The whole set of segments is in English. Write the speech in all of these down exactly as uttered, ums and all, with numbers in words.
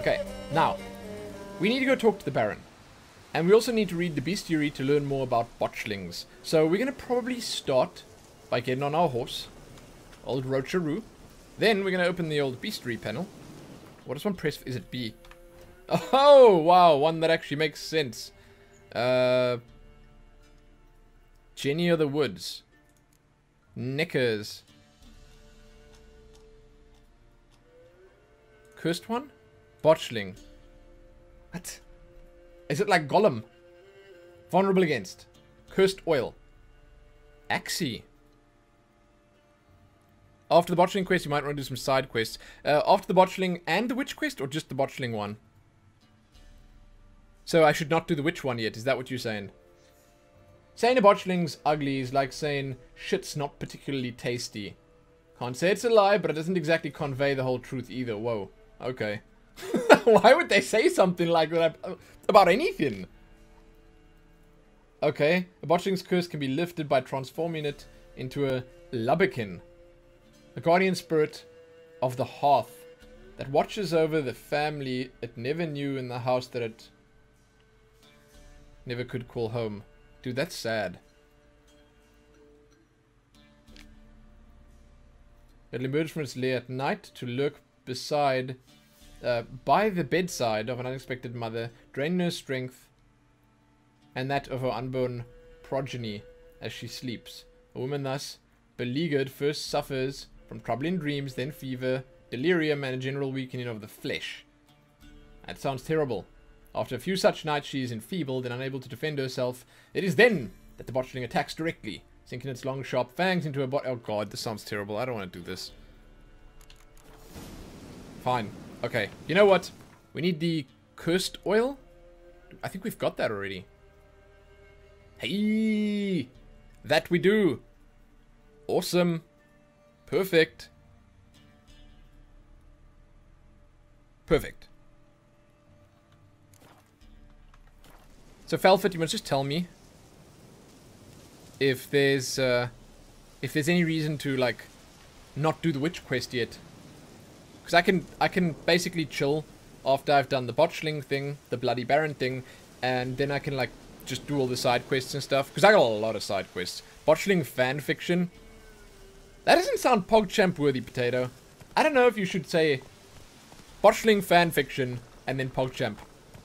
Okay, now, we need to go talk to the Baron. And we also need to read the bestiary to learn more about botchlings. So we're going to probably start by getting on our horse. Old Roacharu. Then we're going to open the old bestiary panel. What does one press for? Is it B? Oh, wow, one that actually makes sense. Uh, Jenny of the Woods. Knickers. Cursed one? Botchling. What? Is it like Gollum? Vulnerable against. Cursed oil. Axie. After the botchling quest, you might want to do some side quests. Uh, after the botchling and the witch quest, or just the botchling one? So I should not do the witch one yet, is that what you're saying? Saying a botchling's ugly is like saying shit's not particularly tasty. Can't say it's a lie, but it doesn't exactly convey the whole truth either. Whoa. Okay. Why would they say something like that about anything? Okay. A botchling's curse can be lifted by transforming it into a lubberkin. A guardian spirit of the hearth that watches over the family it never knew in the house that it never could call home. Dude, that's sad. It'll emerge from its lair at night to lurk beside, uh, by the bedside of an unexpected mother, drain her strength and that of her unborn progeny as she sleeps. A woman thus beleaguered first suffers from troubling dreams, then fever, delirium, and a general weakening of the flesh. That sounds terrible. After a few such nights, she is enfeebled and unable to defend herself. It is then that the botchling attacks directly, sinking its long, sharp fangs into her body. Oh god, this sounds terrible. I don't want to do this. Fine. Okay. You know what? We need the cursed oil. I think we've got that already. Hey! That we do! Awesome. Perfect. Perfect. So, Falford, you must just tell me if there's uh, if there's any reason to like not do the witch quest yet, because I can I can basically chill after I've done the botchling thing, the Bloody Baron thing, and then I can like just do all the side quests and stuff. Because I got a lot of side quests. Botchling fan fiction. That doesn't sound PogChamp worthy, Potato. I don't know if you should say botchling fan fiction and then PogChamp.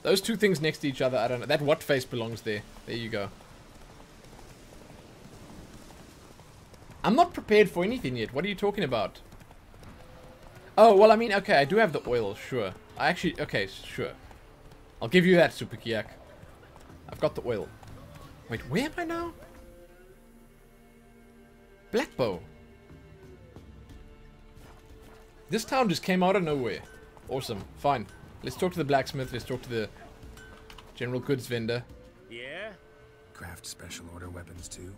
Those two things next to each other, I don't know. That what face belongs there. There you go. I'm not prepared for anything yet. What are you talking about? Oh, well, I mean, okay, I do have the oil, sure. I actually, okay, sure. I'll give you that, Super Kiak. I've got the oil. Wait, where am I now? Blackbow. This town just came out of nowhere. Awesome, fine. Let's talk to the blacksmith. Let's talk to the general goods vendor. Yeah? Craft special order weapons too.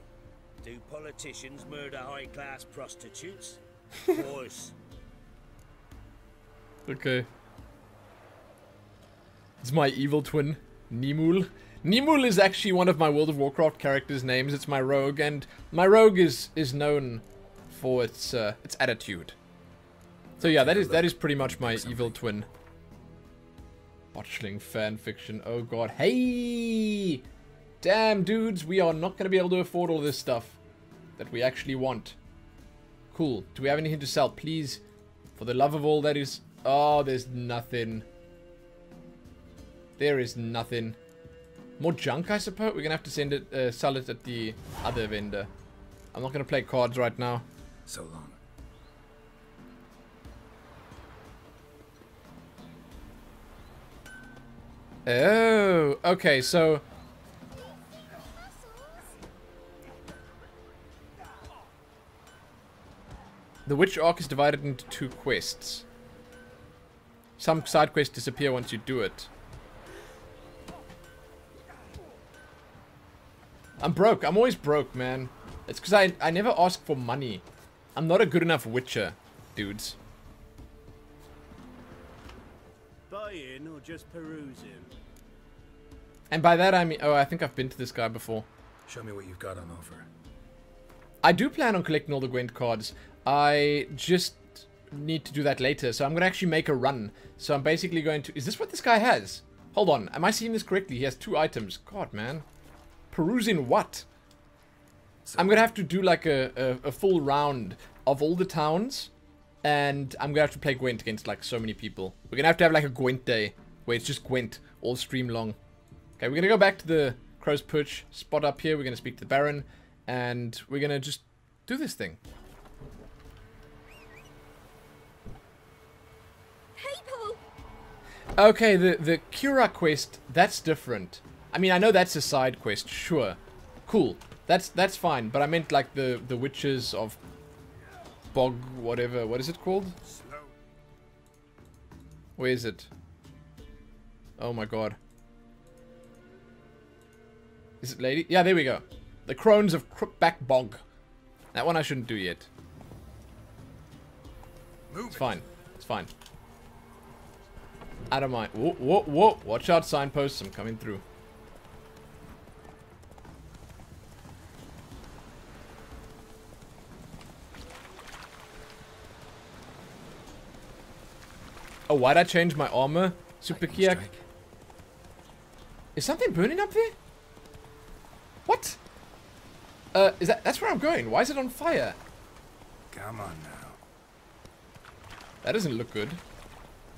Do politicians murder high-class prostitutes? Of course. Okay. It's my evil twin, Nimul. Nimul is actually one of my World of Warcraft characters' names. It's my rogue, and my rogue is is known for its uh, its attitude. So yeah, that is that is pretty much my evil twin. Botchling fanfiction, oh god. Hey! Damn, dudes, we are not going to be able to afford all this stuff that we actually want. Cool. Do we have anything to sell? Please, for the love of all that is... Oh, there's nothing. There is nothing. More junk, I suppose? We're going to have to send it, uh, sell it at the other vendor. I'm not going to play cards right now. So long. Oh, okay, so... The Witch Arc is divided into two quests. Some side quests disappear once you do it. I'm broke. I'm always broke, man. It's because I, I never ask for money. I'm not a good enough witcher, dudes. Buy in or just peruse him? And by that I mean, oh, I think I've been to this guy before. Show me what you've got on offer. I do plan on collecting all the Gwent cards. I just need to do that later, so I'm going to actually make a run. So I'm basically going to... Is this what this guy has? Hold on. Am I seeing this correctly? He has two items. God, man. Perusing what? So I'm going to have to do like a, a, a full round of all the towns. And I'm going to have to play Gwent against like so many people. We're going to have to have like a Gwent day where it's just Gwent all stream long. Okay, we're going to go back to the Crow's Perch spot up here. We're going to speak to the Baron. And we're going to just do this thing. Okay, the, the Cura quest, that's different. I mean, I know that's a side quest, sure. Cool. That's that's fine, but I meant like the, the witches of Bog, whatever. What is it called? Where is it? Oh my god. Is it lady? Yeah, there we go. The Crones of Crookback Bog. That one I shouldn't do yet. Move it's it. fine. It's fine. I don't mind. Whoa, whoa, whoa. Watch out, signposts. I'm coming through. Oh, why'd I change my armor? Super Kiak. Is something burning up there? What? Uh, is that... That's where I'm going. Why is it on fire? Come on now. That doesn't look good.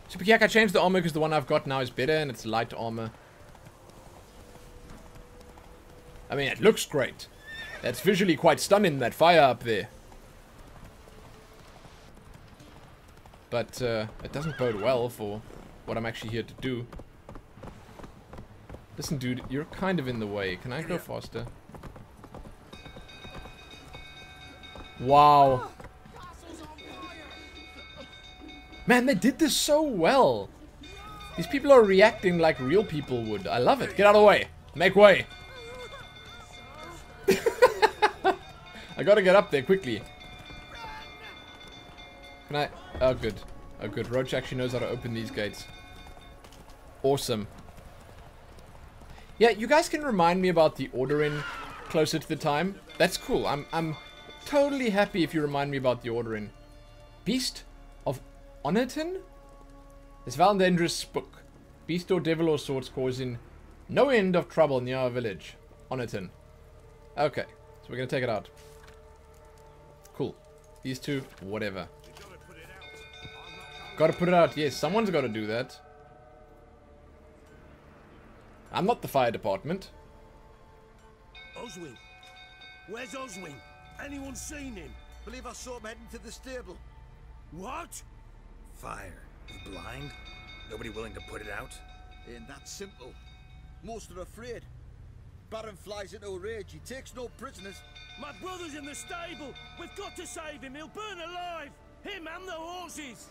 Super Kiak, I changed the armor because the one I've got now is better and it's light armor. I mean, it looks great. That's visually quite stunning, that fire up there. But uh, it doesn't bode well for what I'm actually here to do. Listen, dude, you're kind of in the way. Can I go faster? Wow. Man, they did this so well. These people are reacting like real people would. I love it. Get out of the way. Make way. I gotta get up there quickly. Can I? Oh, good. Oh, good. Roach actually knows how to open these gates. Awesome. Yeah, you guys can remind me about the ordering closer to the time. That's cool. I'm, I'm totally happy if you remind me about the ordering. Beast? Onaton? This foul and dangerous spook. Beast or devil or sorts causing no end of trouble near our village. Onaton. Okay. So we're going to take it out. Cool. These two, whatever. Got to put it out. Yes, someone's got to do that. I'm not the fire department. Oswin. Where's Oswin? Anyone seen him? Believe I saw him heading to the stable. What? Fire. You blind? Nobody willing to put it out? Ain't that simple. Most are afraid. Baron flies into a rage. He takes no prisoners. My brother's in the stable. We've got to save him. He'll burn alive. Him and the horses.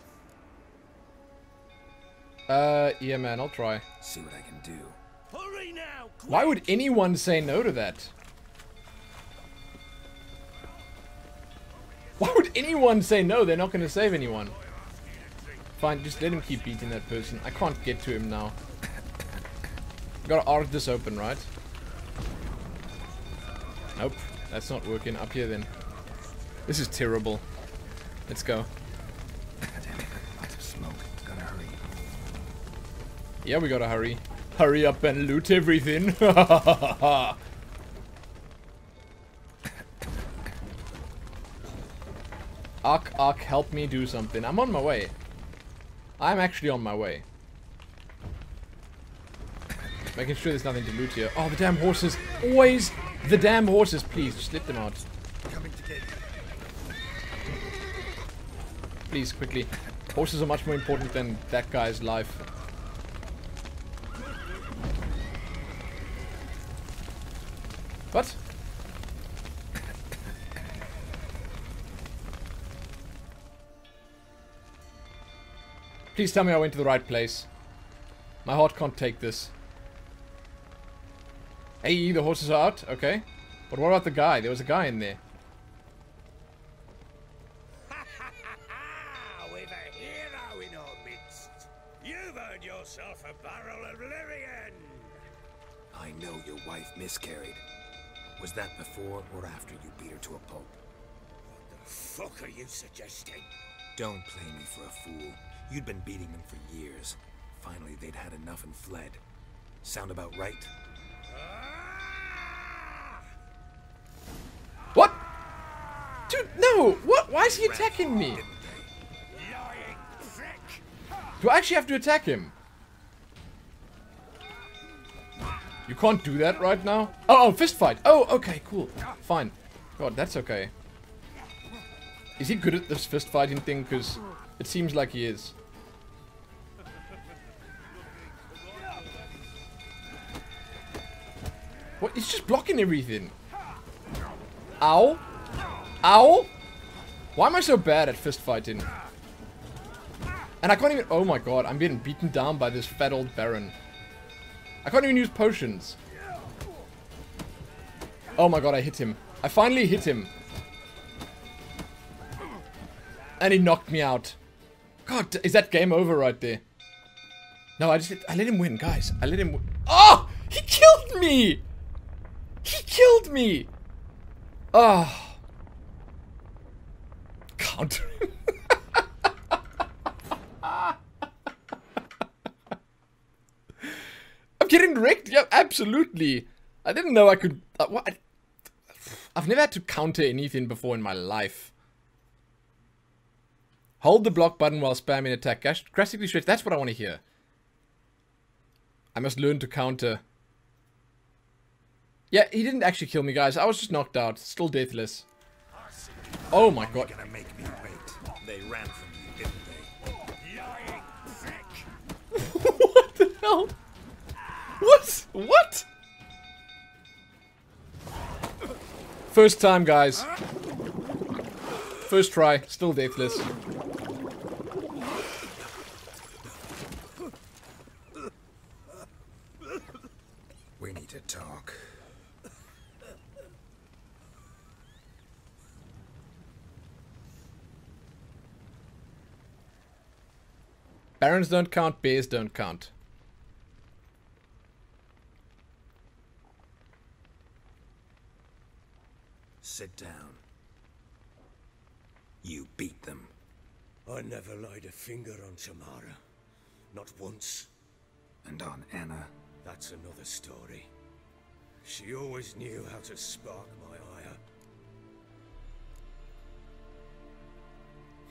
Uh, yeah, man. I'll try. See what I can do. Hurry now! Quick. Why would anyone say no to that? Why would anyone say no? They're not going to save anyone. Fine, just let him keep beating that person. I can't get to him now. Gotta arc this open, right? Nope, that's not working. Up here then. This is terrible. Let's go. Damn it, lots of smoke. Gotta hurry. Yeah, we gotta hurry. Hurry up and loot everything. Ark, ark, help me do something. I'm on my way. I'm actually on my way. Making sure there's nothing to loot here. Oh, the damn horses. Always the damn horses. Please, just let them out. Please, quickly. Horses are much more important than that guy's life. What? Please tell me I went to the right place. My heart can't take this. Hey, the horses are out. Okay. But what about the guy? There was a guy in there. We've a hero in our midst. You've earned yourself a barrel of Lyrian. I know your wife miscarried. Was that before or after you beat her to a pulp? What the fuck are you suggesting? Don't play me for a fool. You'd been beating them for years. Finally, they'd had enough and fled. Sound about right? What? Dude, no! What? Why is he attacking me? Do I actually have to attack him? You can't do that right now? Oh, oh, fist fight! Oh, okay, cool. Fine. God, that's okay. Is he good at this fist fighting thing? Because it seems like he is. What? He's just blocking everything. Ow. Ow. Why am I so bad at fist fighting? And I can't even... Oh my god, I'm getting beaten down by this fat old Baron. I can't even use potions. Oh my god, I hit him. I finally hit him. And he knocked me out. God, is that game over right there? No, I just... I let him win, guys. I let him win. Oh! He killed me! He killed me! Oh. Counter him. Getting wrecked? Yeah, absolutely. I didn't know I could... Uh, what? I, I've never had to counter anything before in my life. Hold the block button while spamming attack. Drastically stretch. That's what I want to hear. I must learn to counter. Yeah, he didn't actually kill me, guys. I was just knocked out. Still deathless. Oh my god. They ran from you, didn't they? What the hell? What? What? First time, guys. First try. Still deathless. We need to talk. Barons don't count. Bears don't count. Sit down. You beat them. I never laid a finger on Tamara. Not once. And on Anna? That's another story. She always knew how to spark my ire.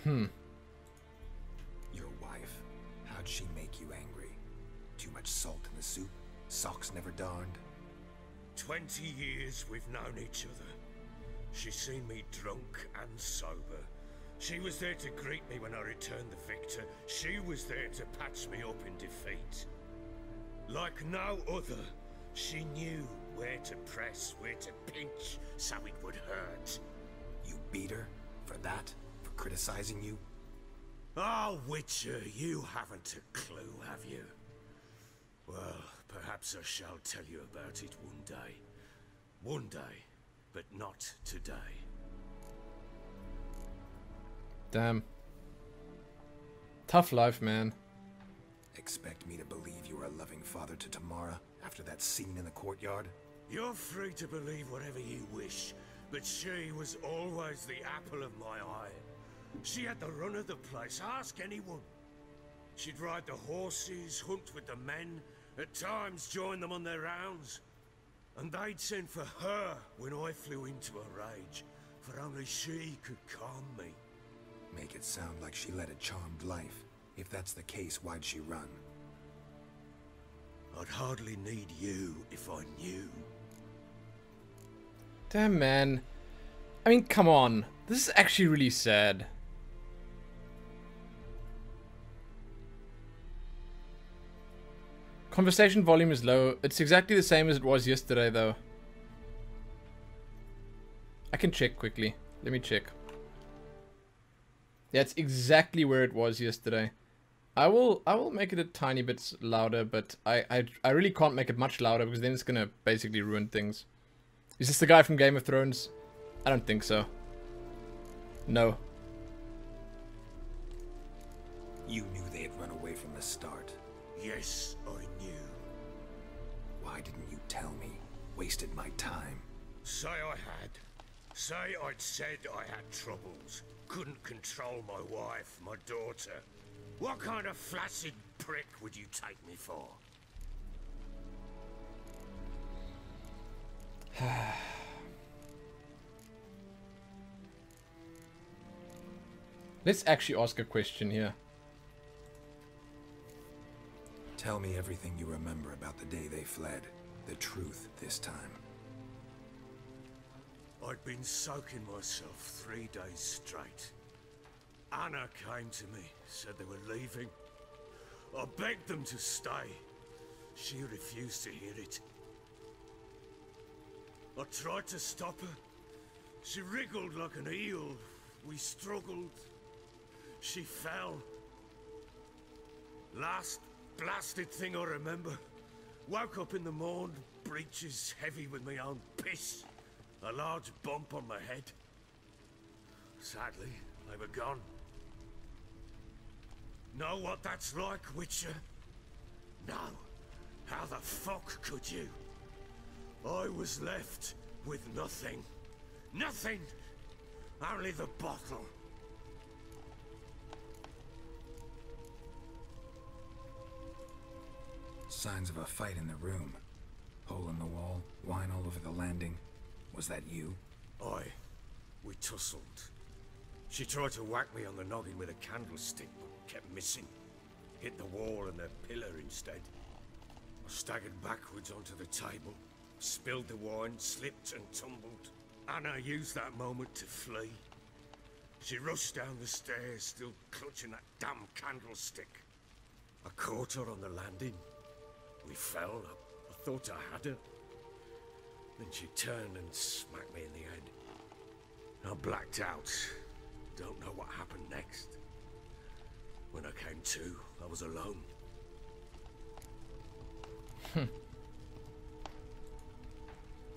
Hmm. Your wife. How'd she make you angry? Too much salt in the soup? Socks never darned? Twenty years we've known each other. She's seen me drunk and sober. She was there to greet me when I returned the victor. She was there to patch me up in defeat. Like no other, she knew where to press, where to pinch, so it would hurt. You beat her? For that? For criticizing you? Ah, oh, Witcher, you haven't a clue, have you? Well, perhaps I shall tell you about it one day. One day. But not today. Damn. Tough life, man. Expect me to believe you are a loving father to Tamara after that scene in the courtyard? You're free to believe whatever you wish, but she was always the apple of my eye. She had the run of the place, ask anyone. She'd ride the horses, hunt with the men, at times join them on their rounds. And they'd send for her when I flew into a rage, for only she could calm me. Make it sound like she led a charmed life. If that's the case, why'd she run? I'd hardly need you if I knew. Damn, man. I mean, come on. This is actually really sad. Conversation volume is low. It's exactly the same as it was yesterday, though. I can check quickly. Let me check. That's exactly where it was yesterday. I will I will make it a tiny bit louder, but I, I, I really can't make it much louder because then it's going to basically ruin things. Is this the guy from Game of Thrones? I don't think so. No. You knew they had run away from the start. Yes, I knew. Why didn't you tell me? Wasted my time. Say I had. Say I'd said I had troubles. Couldn't control my wife, my daughter. What kind of flaccid prick would you take me for? Let's actually ask a question here. Tell me everything you remember about the day they fled. The truth this time. I'd been soaking myself three days straight. Anna came to me, said they were leaving. I begged them to stay. She refused to hear it. I tried to stop her. She wriggled like an eel. We struggled. She fell. Last blasted thing I remember. Woke up in the morn, breeches heavy with my own piss. A large bump on my head. Sadly, they were gone. Know what that's like, Witcher? No. How the fuck could you? I was left with nothing. Nothing! Only the bottle. Signs of a fight in the room. Hole in the wall, wine all over the landing. Was that you? Aye. We tussled. She tried to whack me on the noggin with a candlestick, but kept missing. Hit the wall and the pillar instead. I staggered backwards onto the table, spilled the wine, slipped and tumbled. Anna used that moment to flee. She rushed down the stairs, still clutching that damn candlestick. I caught her on the landing. We fell. I, I thought I had her. Then she turned and smacked me in the head. I blacked out. Don't know what happened next. When I came to, I was alone.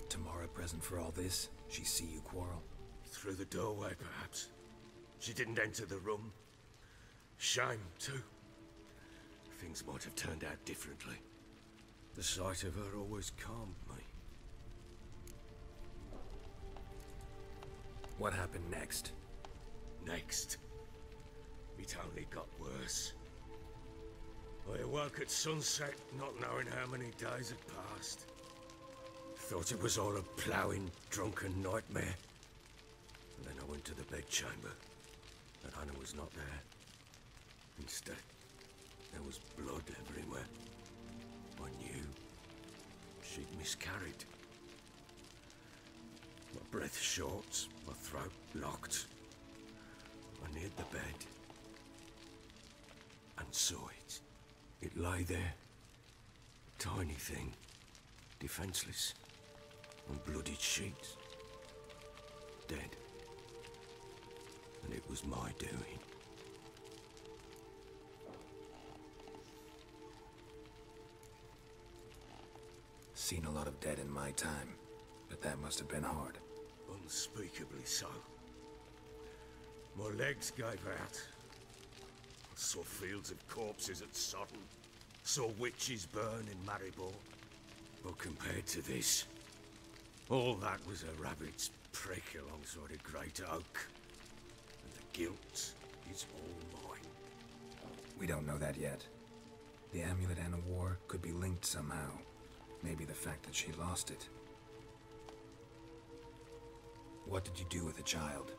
Tamara present for all this? She see you quarrel? Through the doorway, perhaps. She didn't enter the room. Shame, too. Things might have turned out differently. The sight of her always calmed me. What happened next? Next? It only got worse. I awoke at sunset, not knowing how many days had passed. Thought it was all a ploughing, drunken nightmare. And then I went to the bedchamber, but Anna was not there. Instead, there was blood everywhere. I knew she'd miscarried. My breath short, my throat locked. I neared the bed and saw it. It lay there, a tiny thing, defenseless, on bloodied sheets, dead. And it was my doing. Seen a lot of dead in my time. But that must have been hard. Unspeakably so. My legs gave out. I saw fields of corpses at Sodden. Saw witches burn in Maribor. But compared to this, all that was a rabbit's prick alongside a great oak. And the guilt is all mine. We don't know that yet. The amulet Anna wore could be linked somehow. Maybe the fact that she lost it. What did you do with the child?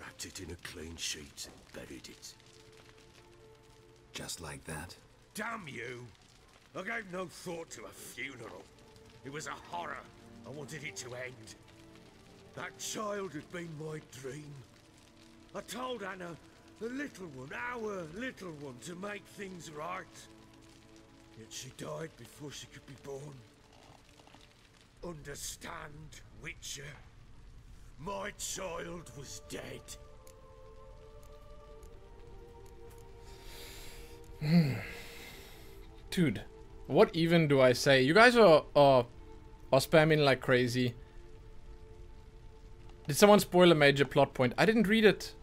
Wrapped it in a clean sheet and buried it. Just like that? Damn you! I gave no thought to a funeral. It was a horror. I wanted it to end. That child had been my dream. I told Anna, the little one, our little one, to make things right. Yet she died before she could be born. Understand, Witcher? My child was dead. Hmm. Dude, what even do I say? You guys are, are are spamming like crazy. Did someone spoil a major plot point? I didn't read it.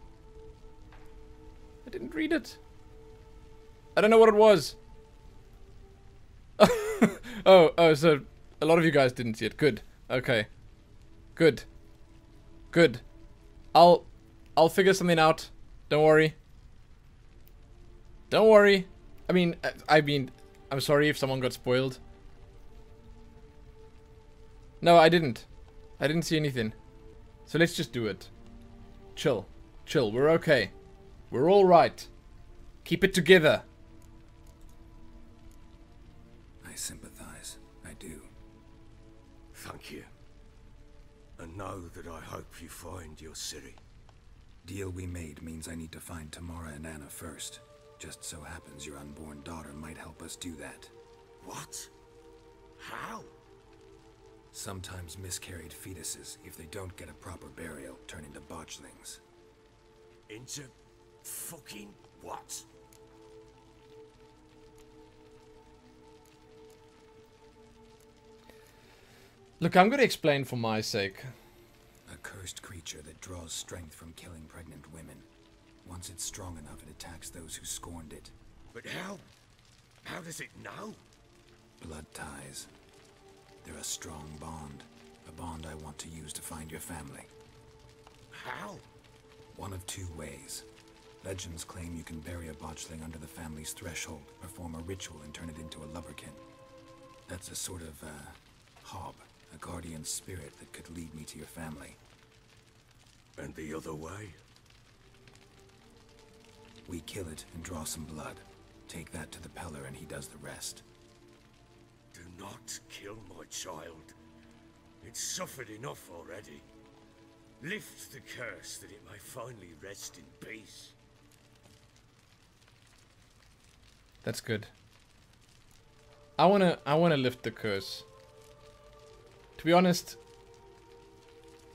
I didn't read it. I don't know what it was. oh, oh, so a lot of you guys didn't see it. Good. Okay. Good. Good. I'll... I'll figure something out. Don't worry. Don't worry. I mean, I, I mean... I'm sorry if someone got spoiled. No, I didn't. I didn't see anything. So let's just do it. Chill. Chill. We're okay. We're alright. Keep it together. I sympathize. I do. Thank you. And know that I hope you find your city. Deal we made means I need to find Tamara and Anna first. Just so happens your unborn daughter might help us do that. What? How? Sometimes miscarried fetuses, if they don't get a proper burial, turn into botchlings. Into fucking what? Look, I'm gonna explain for my sake. A cursed creature that draws strength from killing pregnant women. Once it's strong enough, it attacks those who scorned it. But how? How does it know? Blood ties. They're a strong bond. A bond I want to use to find your family. How? One of two ways. Legends claim you can bury a botchling under the family's threshold, perform a ritual, and turn it into a lubberkin. That's a sort of, uh, hob, a guardian spirit that could lead me to your family. And the other way? We kill it and draw some blood. Take that to the Peller and he does the rest. Do not kill my child. It's suffered enough already. Lift the curse that it may finally rest in peace. That's good. I wanna, I wanna lift the curse. To be honest,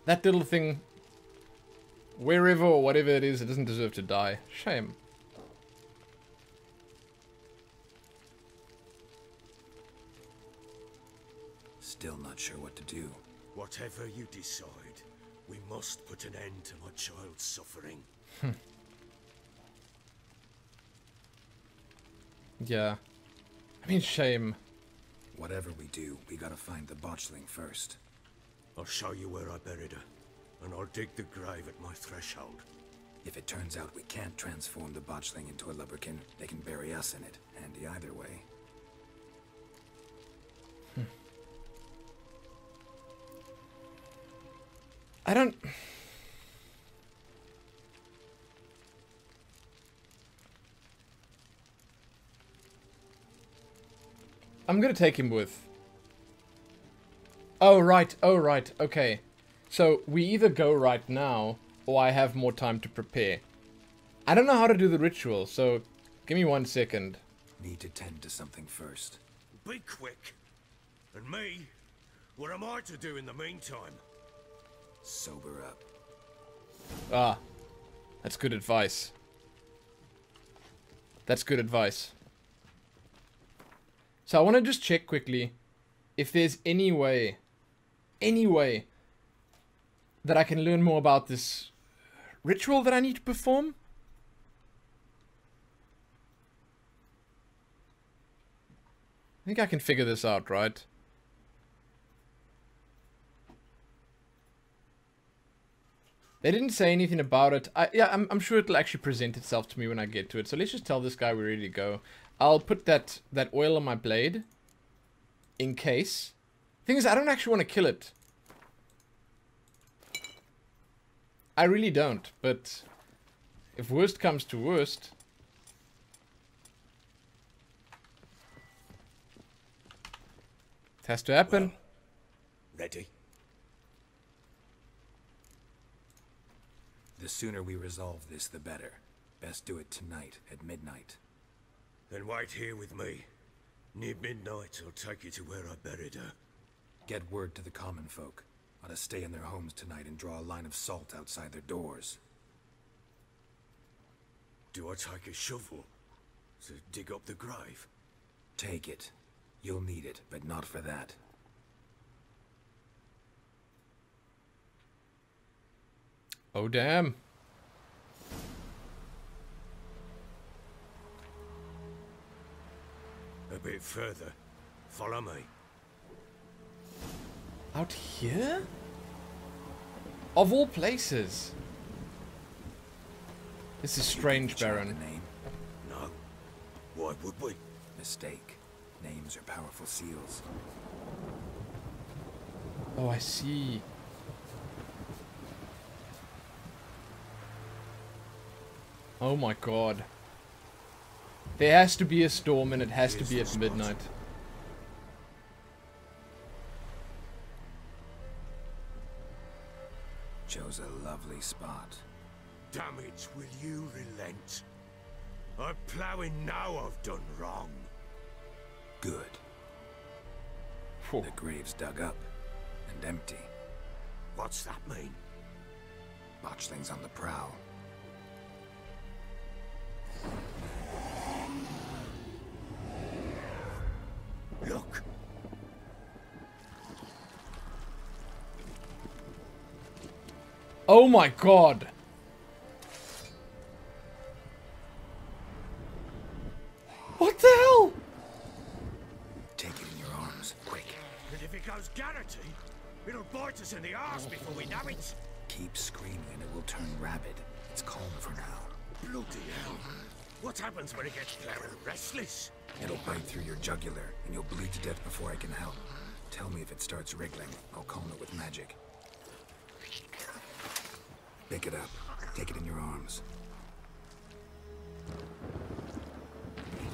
that little thing, wherever or whatever it is, it doesn't deserve to die. Shame. Still not sure what to do. Whatever you decide, we must put an end to my child's suffering. Yeah. I mean, shame. Whatever we do, we gotta find the botchling first. I'll show you where I buried her, and I'll dig the grave at my threshold. If it turns out we can't transform the botchling into a lubberkin, they can bury us in it. Handy either way. Hmm. I don't... I'm gonna take him with... Oh, right. Oh, right. Okay. So, we either go right now, or I have more time to prepare. I don't know how to do the ritual, so give me one second. Need to tend to something first. Be quick. And me? What am I to do in the meantime? Sober up. Ah. That's good advice. That's good advice. So I want to just check quickly if there's any way, any way that I can learn more about this ritual that I need to perform. I think I can figure this out, right? They didn't say anything about it. I, yeah, I'm, I'm sure it'll actually present itself to me when I get to it. So let's just tell this guy we're ready to go. I'll put that, that oil on my blade, in case. Thing is, I don't actually want to kill it. I really don't, but if worst comes to worst... It has to happen. Well, ready. The sooner we resolve this, the better. Best do it tonight, at midnight. Then wait here with me. Near midnight, I'll take you to where I buried her. Get word to the common folk. Ought to stay in their homes tonight and draw a line of salt outside their doors. Do I take a shovel to dig up the grave? Take it. You'll need it, but not for that. Oh, damn. A bit further. Follow me. Out here? Of all places. This is strange, Baron. Name? No. Why would we? Mistake. Names are powerful seals. Oh, I see. Oh my god. There has to be a storm and it has to be at midnight. Chose a lovely spot. Damn it, will you relent? I'm ploughing now I've done wrong. Good. Whew. The grave's dug up and empty. What's that mean? Botchling's on the prowl. Look. Oh my god. What the hell? Take it in your arms, quick. And if it goes garrity, it'll bite us in the arse before we know it. Keep screaming and it will turn rabid. It's calm for now. Bloody hell. What happens when it gets clear and restless? It'll bite through your jugular, and you'll bleed to death before I can help. Tell me if it starts wriggling. I'll calm it with magic. Pick it up. Take it in your arms.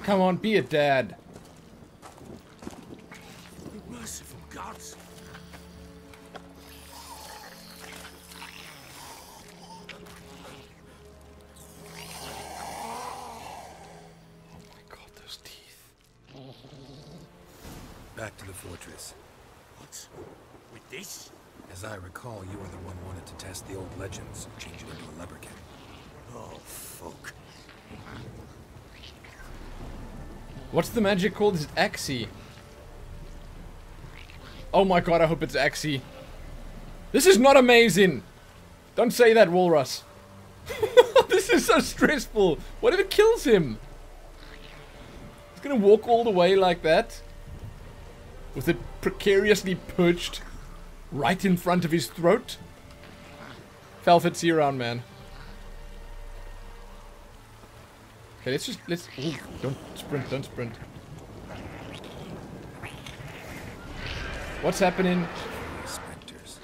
Come on, be a dad. Merciful gods. Back to the fortress. What? With this? As I recall, you were the one who wanted to test the old legends, change it into a lubberkin. Oh, fuck. What's the magic called? Is it Axie? Oh my god, I hope it's Axie. This is not amazing! Don't say that, Walrus. This is so stressful. What if it kills him? He's gonna walk all the way like that? With it precariously perched right in front of his throat? Falford, see you around, man. Okay, let's just, let's, ooh, don't sprint, don't sprint. What's happening? Specters.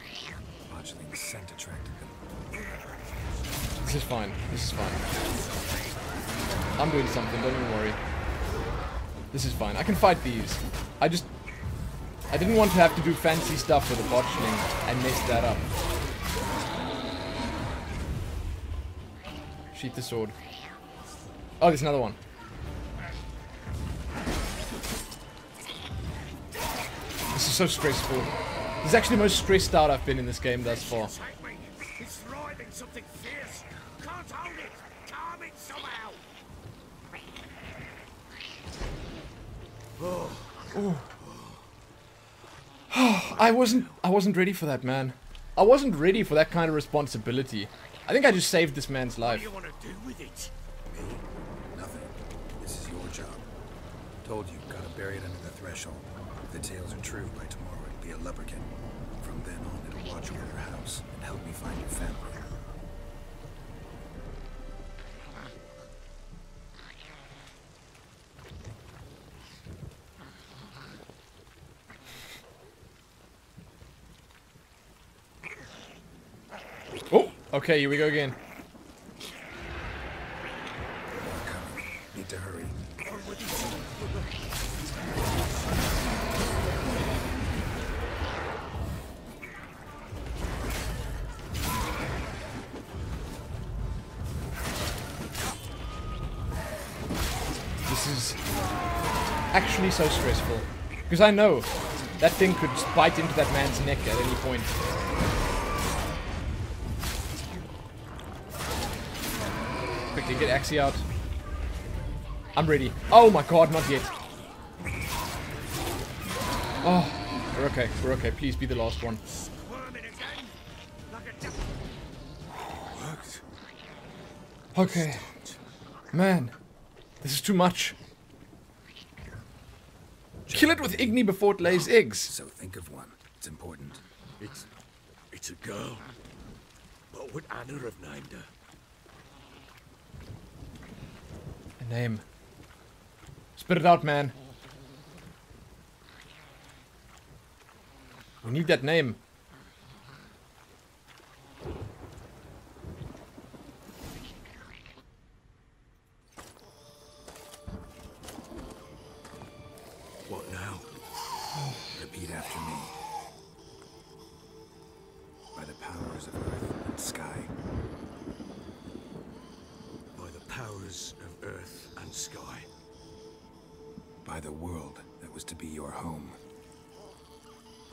Botchling's scent attracted them. This is fine, this is fine. I'm doing something, don't even worry. This is fine, I can fight these. I just... I didn't want to have to do fancy stuff with the botchling and mess that up. Sheath the sword. Oh, there's another one. This is so stressful. This is actually the most stressed out I've been in this game thus far. It's thriving something fierce. Can't hold it. Calm it somehow. Oh. Oh. I wasn't I wasn't ready for that, man. I wasn't ready for that kind of responsibility. I think I just saved this man's life. What do you want to do with it? Me? Nothing. This is your job. Told you, gotta bury it under the threshold. If the tales are true, by tomorrow it'll be a lubberkin. From then on, it'll watch over your house and help me find your family. Okay, here we go again. Need to hurry. This is actually so stressful because I know that thing could bite into that man's neck at any point. Quickly get Axie out. I'm ready. Oh my god, not yet. Oh, we're okay, we're okay. Please be the last one. Okay. Man, this is too much. Kill it with Igni before it lays eggs. So think of one. It's important. It's, it's a girl. What would Anna have named her? A name. Spit it out, man. We need that name. What now? Repeat after me. By the powers of earth and sky. By the powers of earth and sky. By the world that was to be your home.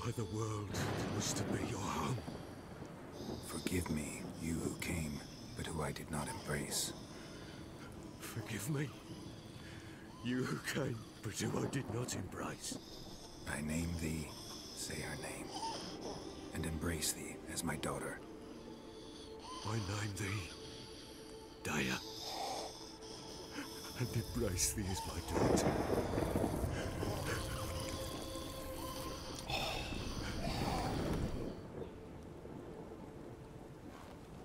By the world that was to be your home. Forgive me, you who came, but who I did not embrace. Forgive me, you who came, but who I did not embrace. I name thee, say her name, and embrace thee as my daughter. I name thee, Daya, and embrace thee as my daughter.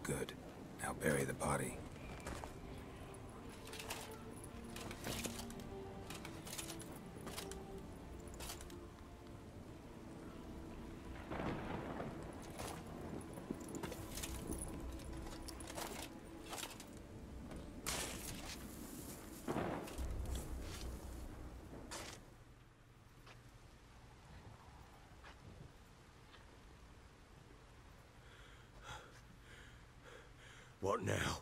Good. Now bury the body. What now?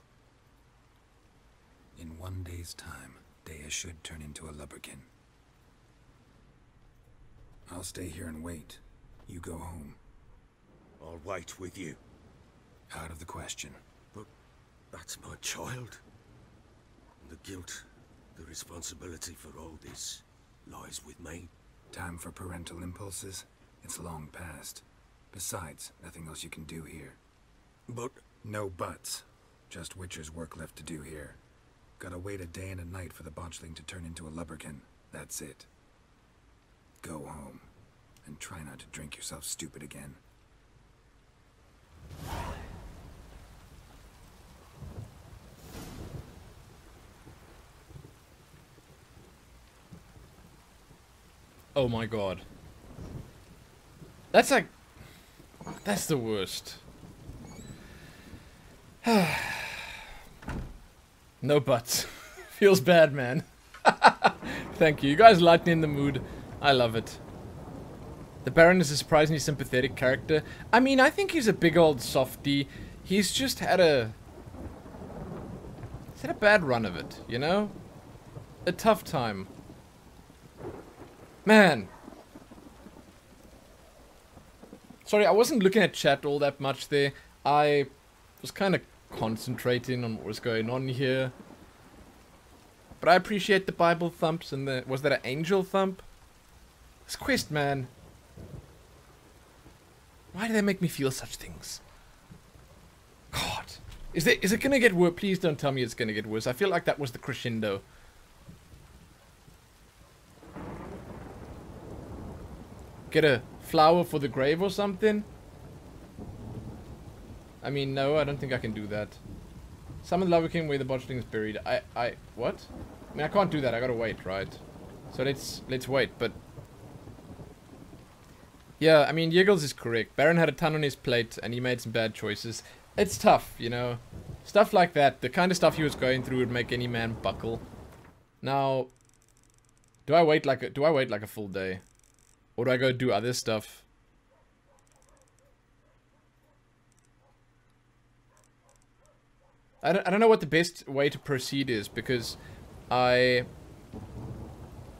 In one day's time, Daya should turn into a lubberkin. I'll stay here and wait. You go home. I'll wait with you. Out of the question. But that's my child. And the guilt, the responsibility for all this, lies with me. Time for parental impulses? It's long past. Besides, nothing else you can do here. But... No buts. Just Witcher's work left to do here. Gotta wait a day and a night for the botchling to turn into a lubberkin. That's it. Go home, and try not to drink yourself stupid again. Oh my god. That's like... That's the worst. No buts. Feels bad, man. Thank you. You guys lighten the mood. I love it. The Baron is a surprisingly sympathetic character. I mean, I think he's a big old softie. He's just had a... He's had a bad run of it, you know? A tough time. Man. Sorry, I wasn't looking at chat all that much there. I was kind of concentrating on what was going on here, but I appreciate the Bible thumps and the... Was that an angel thump? This quest, man, why do they make me feel such things? God, is it is it gonna get worse? Please don't tell me it's gonna get worse. I feel like that was the crescendo. Get a flower for the grave or something. I mean, no, I don't think I can do that. Summon the lubberkin where the botchling is buried. I, I, what? I mean, I can't do that. I gotta wait, right? So let's, let's wait, but... Yeah, I mean, Yiggles is correct. Baron had a ton on his plate, and he made some bad choices. It's tough, you know? Stuff like that, the kind of stuff he was going through would make any man buckle. Now, do I wait like a, do I wait like a full day? Or do I go do other stuff? I don't know what the best way to proceed is, because I...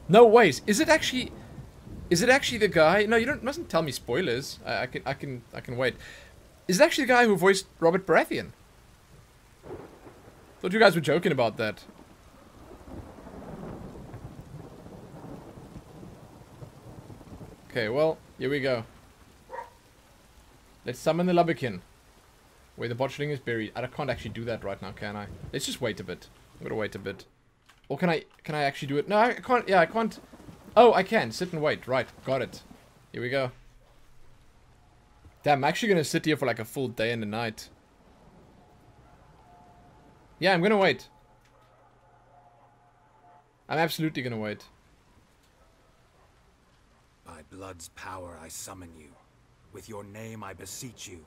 No ways. Is it actually... Is it actually the guy... No, you don't mustn't tell me spoilers. I, I can I can I can wait. Is it actually the guy who voiced Robert Baratheon? Thought you guys were joking about that. Okay, well, here we go. Let's summon the lubberkin where the botchling is buried. I can't actually do that right now, can I? Let's just wait a bit. I'm gonna wait a bit. Or can I, can I actually do it? No, I can't. Yeah, I can't. Oh, I can. Sit and wait. Right. Got it. Here we go. Damn, I'm actually gonna sit here for like a full day and a night. Yeah, I'm gonna wait. I'm absolutely gonna wait. By blood's power, I summon you. With your name, I beseech you.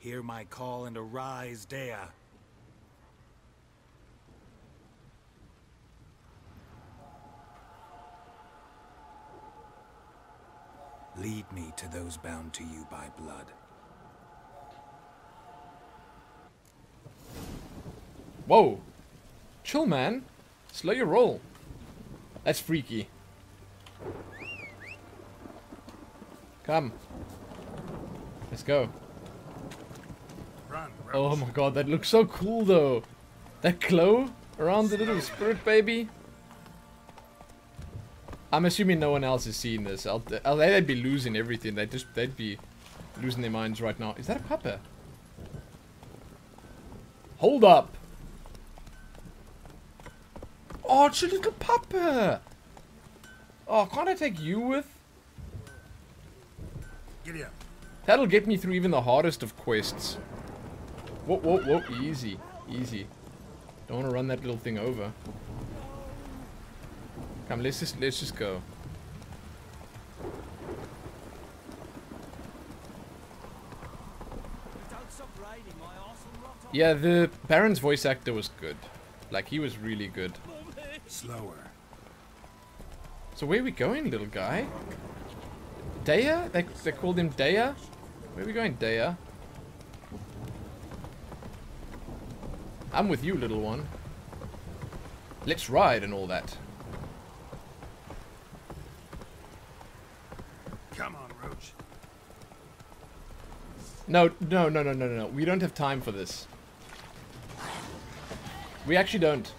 Hear my call and arise, Daya. Lead me to those bound to you by blood. Whoa! Chill, man. Slow your roll. That's freaky. Come. Let's go. Run, run. Oh my god, that looks so cool though. That glow around the little spirit baby. I'm assuming no one else is seeing this. I'll, I'll, they'd be losing everything. They'd just, they'd be losing their minds right now. Is that a papa? Hold up! Oh, it's a little papa! Oh, can't I take you with? Giddy up. That'll get me through even the hardest of quests. Whoa, whoa, whoa! Easy, easy. Don't want to run that little thing over. Come, let's just let's just go. Yeah, the Baron's voice actor was good. Like, he was really good. Slower. So where are we going, little guy? Daya? They they called him Daya? Where are we going, Daya? I'm with you, little one. Let's ride and all that. Come on, Roach. No, no, no, no, no, no. We don't have time for this. We actually don't.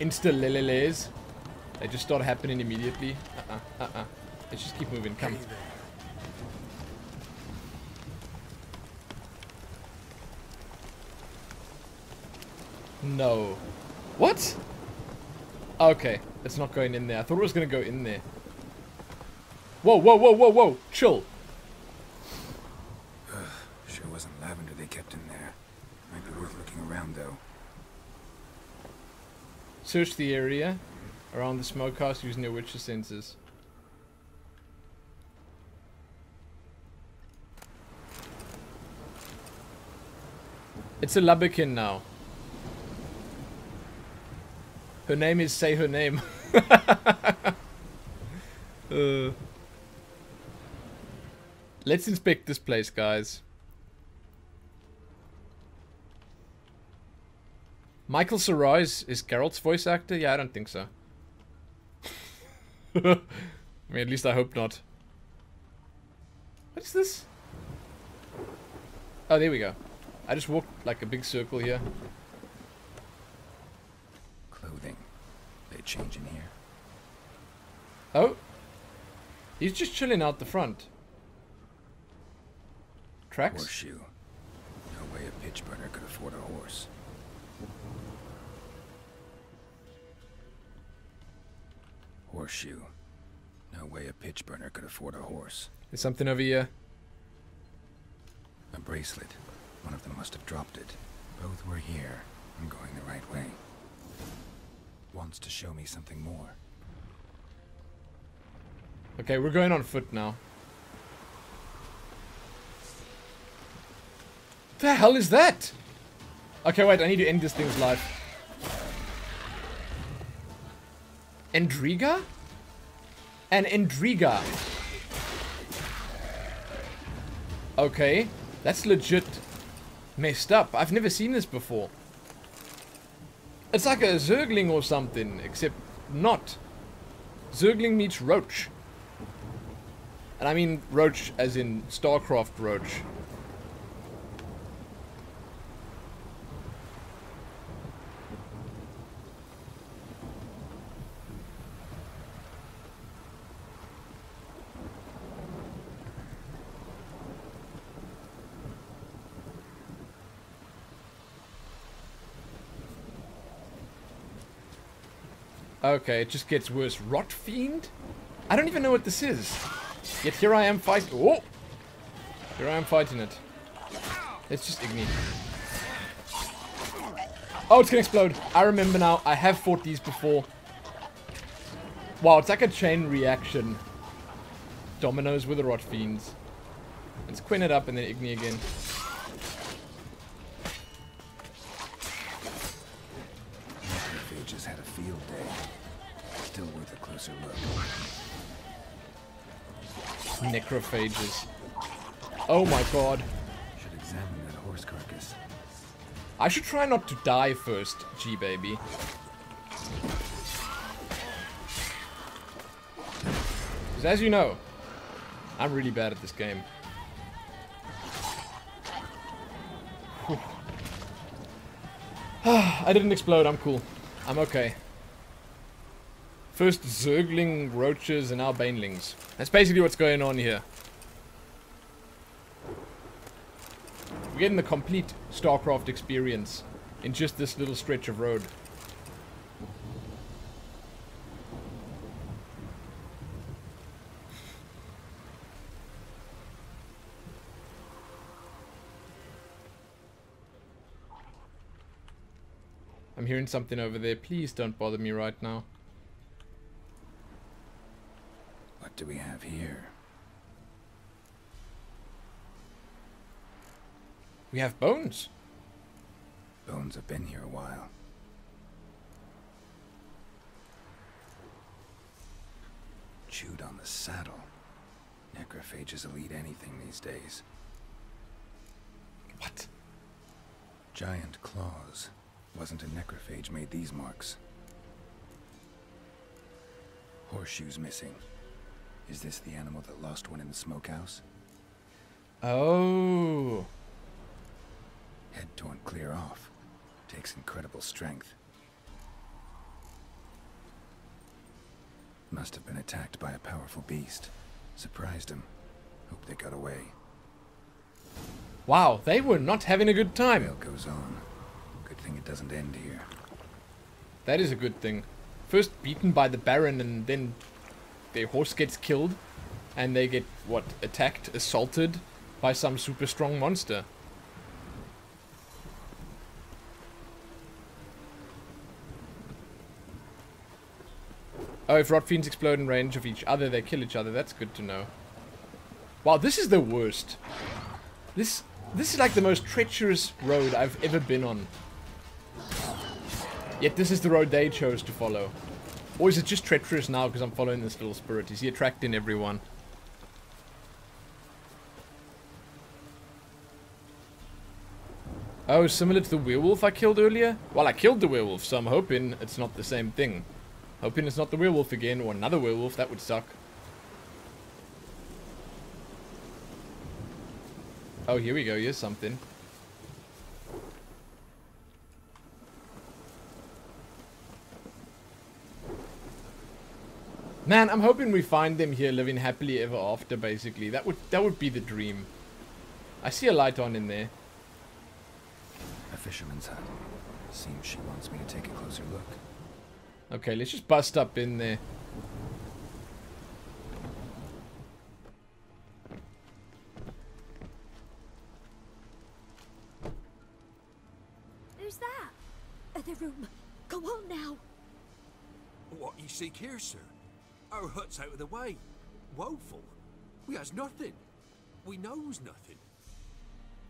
Insta leleles. They just start happening immediately. Uh-uh, uh-uh. Let's just keep moving. Come. No. What? Okay. It's not going in there. I thought it was going to go in there. Whoa, whoa, whoa, whoa, whoa! Chill! Ugh, sure wasn't lavender they kept in there. Might be worth looking around, though. Search the area around the smokehouse using your witcher senses. It's a lubberkin now. Her name is Say Her Name. uh... Let's inspect this place, guys. Michael Sarai is, is Geralt's voice actor? Yeah, I don't think so. I mean, at least I hope not. What is this? Oh, there we go. I just walked like a big circle here. Clothing. They change in here. Oh. He's just chilling out the front. Tracks? Horseshoe. No way a pitch burner could afford a horse. Horseshoe. No way a pitch burner could afford a horse. There's something over here. A bracelet. One of them must have dropped it. Both were here. I'm going the right way. Wants to show me something more. Okay, we're going on foot now. The hell is that? Okay, wait, I need to end this thing's life. Endriga? An Endriga. Okay, that's legit messed up. I've never seen this before. It's like a Zergling or something, except not. Zergling meets Roach. And I mean Roach as in StarCraft Roach. Okay, it just gets worse. Rot Fiend? I don't even know what this is. Yet here I am fighting... Oh! Here I am fighting it. Let's just Igni. Oh, it's gonna explode. I remember now. I have fought these before. Wow, it's like a chain reaction. Dominoes with the Rot Fiends. Let's Quen it up and then Igni again. They just had a field day. Still worth a closer look. Necrophages. Oh my god. Should examine that horse carcass. I should try not to die first, G baby. Because as you know, I'm really bad at this game. Whew. I didn't explode, I'm cool. I'm okay. First Zergling, Roaches, and now Banelings. That's basically what's going on here. We're getting the complete StarCraft experience in just this little stretch of road. I'm hearing something over there. Please don't bother me right now. What do we have here? We have bones. Bones have been here a while. Chewed on the saddle. Necrophages will eat anything these days. What? Giant claws. Wasn't a necrophage made these marks. Horseshoes missing. Is this the animal that lost one in the smokehouse? Oh. Head torn clear off. Takes incredible strength. Must have been attacked by a powerful beast. Surprised him. Hope they got away. Wow, they were not having a good time. It goes on. Good thing it doesn't end here. That is a good thing. First beaten by the Baron and then their horse gets killed and they get, what, attacked, assaulted by some super strong monster. Oh, if Rot Fiends explode in range of each other, they kill each other. That's good to know. Wow, this is the worst. This this is like the most treacherous road I've ever been on. Yet this is the road they chose to follow. Or is it just treacherous now because I'm following this little spirit? Is he attracting everyone? Oh, similar to the werewolf I killed earlier? Well, I killed the werewolf, so I'm hoping it's not the same thing. Hoping it's not the werewolf again, or another werewolf, that would suck. Oh, here we go, here's something. Man, I'm hoping we find them here living happily ever after, basically. That would that would be the dream. I see a light on in there. A fisherman's hut. Seems she wants me to take a closer look. Okay, let's just bust up in there. Who's that? Other room. Go on now. What you seek here, sir? Our hut's out of the way. Woeful. We has nothing. We knows nothing.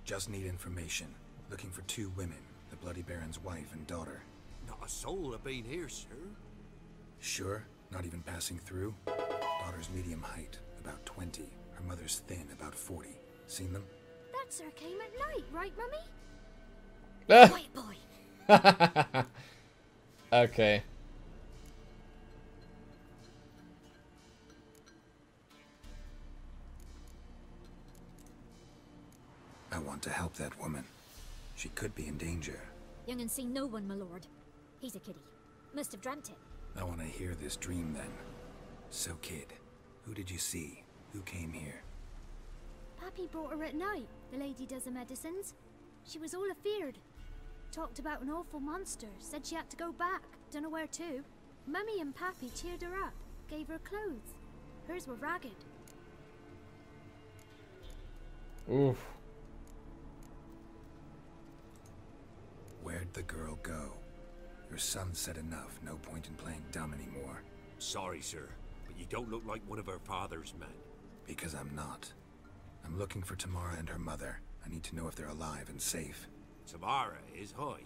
Just need information. Looking for two women. The Bloody Baron's wife and daughter. Not a soul have been here, sir. Sure? Not even passing through? Daughter's medium height, about twenty. Her mother's thin, about forty. Seen them? That sir came at night, right, Mummy? Ah. White boy. Okay. I want to help that woman. She could be in danger. Young'un seen no one, my lord. He's a kiddie. Must have dreamt it. I want to hear this dream, then. So, kid, who did you see? Who came here? Pappy brought her at night. The lady does the medicines. She was all afeard. Talked about an awful monster. Said she had to go back. Don't know where to. Mummy and Pappy cheered her up. Gave her clothes. Hers were ragged. Oof. Where'd the girl go? Your son said enough. No point in playing dumb anymore. Sorry, sir, but you don't look like one of her father's men. Because I'm not. I'm looking for Tamara and her mother. I need to know if they're alive and safe. Tamara is high.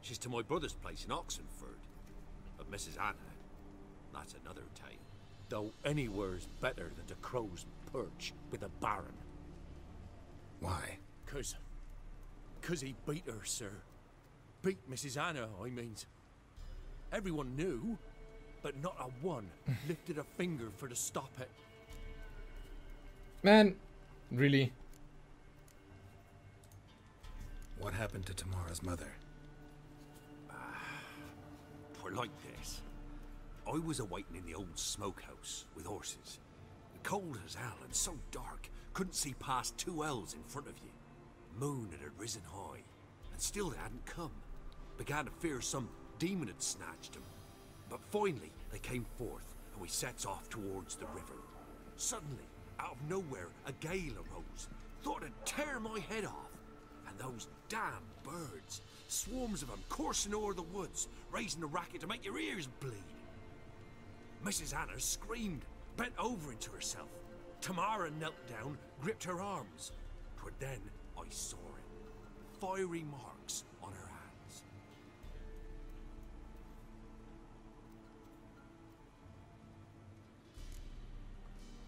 She's to my brother's place in Oxenfurt. But Missus Anna, that's another tale. Though anywhere's better than the Crow's Perch with the Baron. Why? Cause... Cause he beat her, sir. Beat Missus Anna, I means. Everyone knew, but not a one lifted a finger for to stop it. Man, really? What happened to Tamara's mother? Uh, we're like this. I was awaiting in the old smokehouse with horses. Cold as hell and so dark, couldn't see past two ells in front of you. Moon had risen high, and still they hadn't come. Began to fear some demon had snatched them. But finally, they came forth, and we sets off towards the river. Suddenly, out of nowhere, a gale arose. Thought it'd tear my head off. And those damn birds, swarms of them coursing o'er the woods, raising a racket to make your ears bleed. Missus Anna screamed, bent over into herself. Tamara knelt down, gripped her arms. 'Twas then I saw it. Fiery marks on her hands.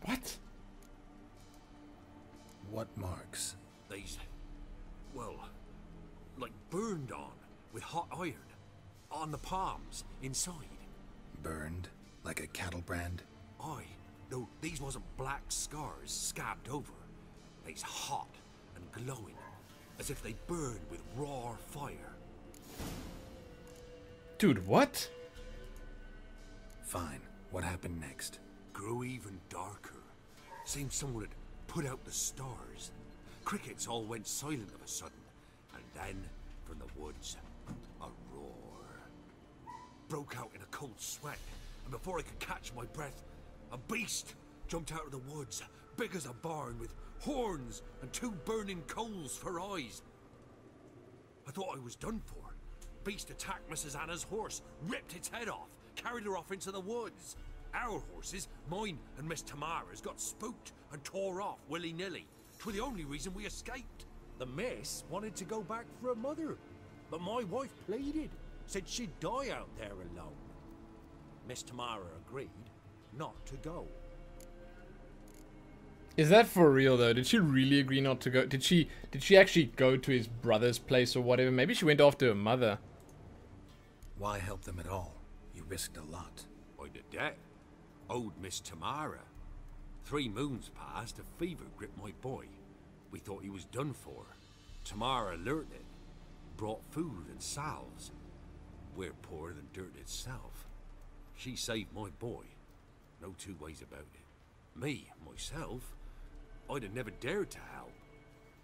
What? What marks? These, well, like burned on with hot iron. On the palms, inside. Burned? Like a cattle brand? Aye. No, these wasn't black scars scabbed over. They's hot and glowing, as if they burned with raw fire. Dude, what? Fine. What happened next? Grew even darker. Seemed someone had put out the stars. Crickets all went silent of a sudden, and then, from the woods, a roar. Broke out in a cold sweat, and before I could catch my breath, a beast jumped out of the woods, big as a barn, with horns and two burning coals for eyes. I thought I was done for. Beast attacked Missus Anna's horse, ripped its head off, carried her off into the woods. Our horses, mine and Miss Tamara's, got spooked and tore off willy-nilly. 'Twas the only reason we escaped. The miss wanted to go back for her mother, but my wife pleaded, said she'd die out there alone. Miss Tamara agreed not to go. Is that for real though? Did she really agree not to go? Did she did she actually go to his brother's place or whatever? Maybe she went after her mother. Why help them at all? You risked a lot. I did that. Old Miss Tamara. Three moons passed, a fever gripped my boy. We thought he was done for. Tamara alerted, brought food and salves. We're poorer than dirt itself. She saved my boy. No two ways about it. Me, myself, I'd have never dared to help.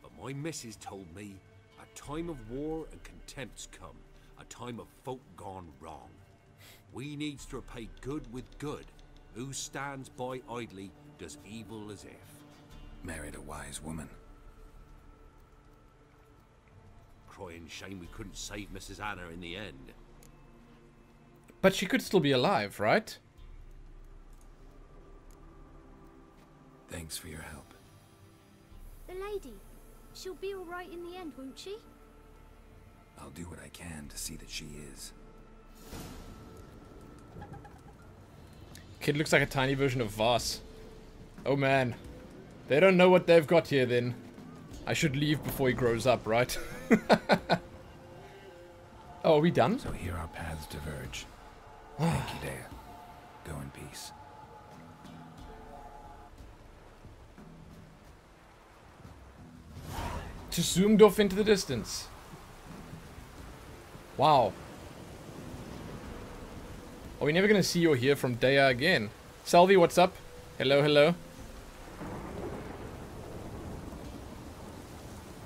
But my missus told me, a time of war and contempt's come, a time of folk gone wrong. We needs to repay good with good. Who stands by idly does evil as if. Married a wise woman. Crying shame we couldn't save Missus Anna in the end. But she could still be alive, right? Thanks for your help. The lady, she'll be all right in the end, won't she? I'll do what I can to see that she is. Kid looks like a tiny version of Vars. Oh man, they don't know what they've got here then. I should leave before he grows up, right? Oh, are we done? So here our paths diverge. Thank you, Daya. Go in peace. Just zoomed off into the distance. Wow. Are we never going to see or hear from Daya again? Salvi, what's up? Hello, hello.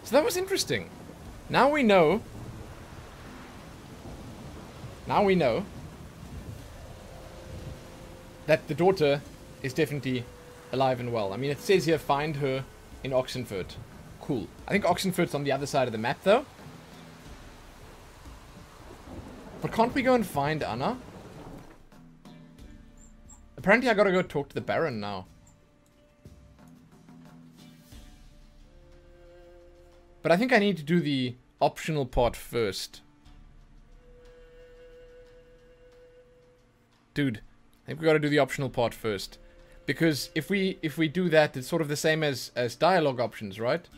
So that was interesting. Now we know. Now we know that the daughter is definitely alive and well. I mean, it says here, find her in Oxenfurt. Cool. I think Oxenfurt's on the other side of the map, though. But can't we go and find Anna? Apparently I gotta go talk to the Baron now. But I think I need to do the optional part first. Dude, I think we gotta do the optional part first. Because if we if we do that, it's sort of the same as, as dialogue options, right?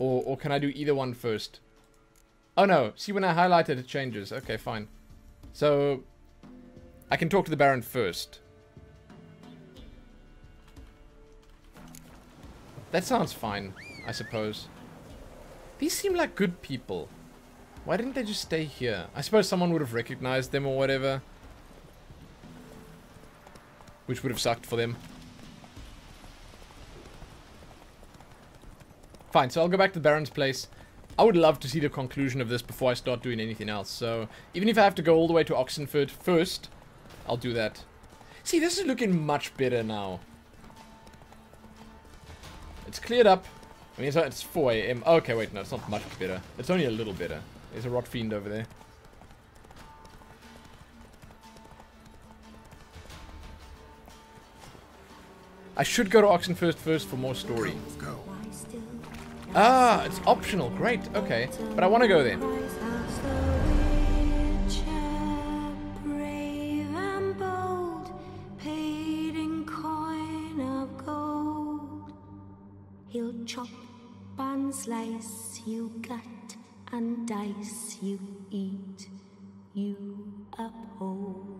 Or, or can I do either one first? Oh no, see when I highlight it, it changes. Okay, fine. So, I can talk to the Baron first. That sounds fine, I suppose. These seem like good people. Why didn't they just stay here? I suppose someone would have recognized them or whatever. Which would have sucked for them. Fine, so I'll go back to the Baron's place. I would love to see the conclusion of this before I start doing anything else. So, even if I have to go all the way to Oxenfurt first, I'll do that. See, this is looking much better now. It's cleared up. I mean, it's, it's four A M Oh, okay, wait, no, it's not much better. It's only a little better. There's a Rot Fiend over there. I should go to Oxenfurt first for more story. Ah, it's optional. Great. Okay. But I want to go there. He'll chop and slice, you gut and dice, you eat, you uphold.